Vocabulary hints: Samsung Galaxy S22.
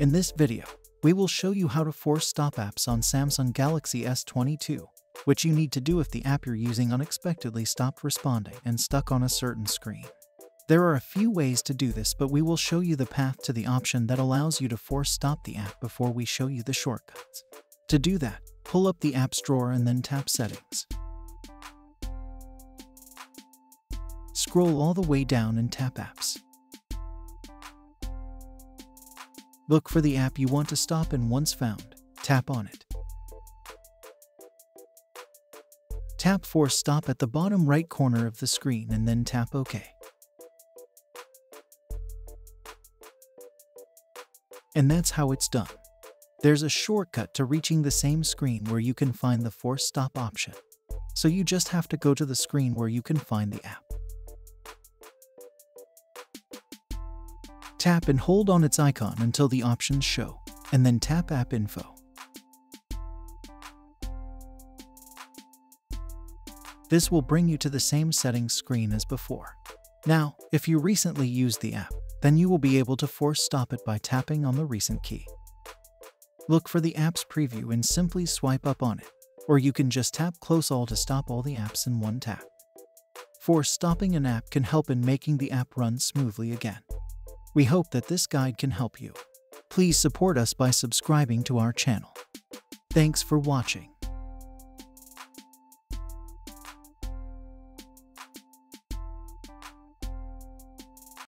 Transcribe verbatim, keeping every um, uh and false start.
In this video, we will show you how to force stop apps on Samsung Galaxy S twenty-two, which you need to do if the app you're using unexpectedly stopped responding and stuck on a certain screen. There are a few ways to do this, but we will show you the path to the option that allows you to force stop the app before we show you the shortcuts. To do that, pull up the app's drawer and then tap Settings. Scroll all the way down and tap Apps. Look for the app you want to stop, and once found, tap on it. Tap Force Stop at the bottom right corner of the screen and then tap OK. And that's how it's done. There's a shortcut to reaching the same screen where you can find the Force Stop option. So you just have to go to the screen where you can find the app. Tap and hold on its icon until the options show, and then tap App Info. This will bring you to the same settings screen as before. Now, if you recently used the app, then you will be able to force stop it by tapping on the recent key. Look for the app's preview and simply swipe up on it, or you can just tap Close All to stop all the apps in one tap. Force stopping an app can help in making the app run smoothly again. We hope that this guide can help you. Please support us by subscribing to our channel. Thanks for watching.